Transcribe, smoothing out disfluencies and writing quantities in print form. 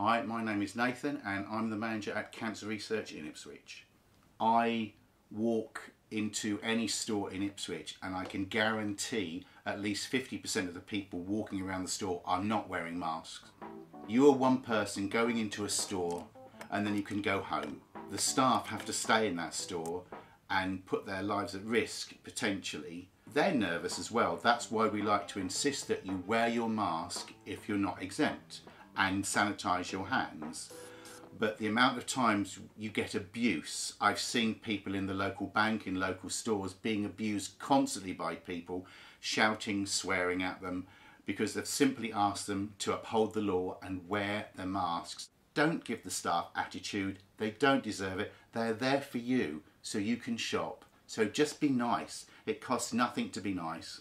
Hi, my name is Nathan and I'm the manager at Cancer Research in Ipswich. I walk into any store in Ipswich and I can guarantee at least 50% of the people walking around the store are not wearing masks. You are one person going into a store and then you can go home. The staff have to stay in that store and put their lives at risk, potentially. They're nervous as well. That's why we like to insist that you wear your mask if you're not exempt and sanitize your hands. But the amount of times you get abuse, I've seen people in the local bank, in local stores, being abused constantly by people shouting, swearing at them because they've simply asked them to uphold the law and wear their masks. Don't give the staff attitude. They don't deserve it. They're there for you so you can shop. So just be nice. It costs nothing to be nice.